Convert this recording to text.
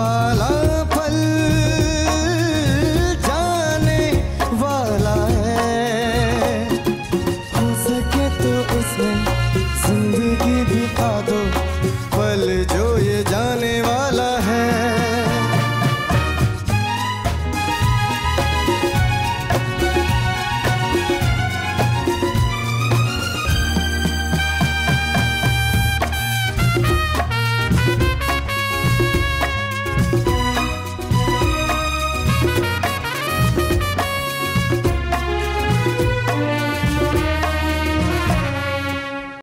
वाला पल जाने वाला है, हो सके तो उसमें जिंदगी बिता दो पल जो ये जाने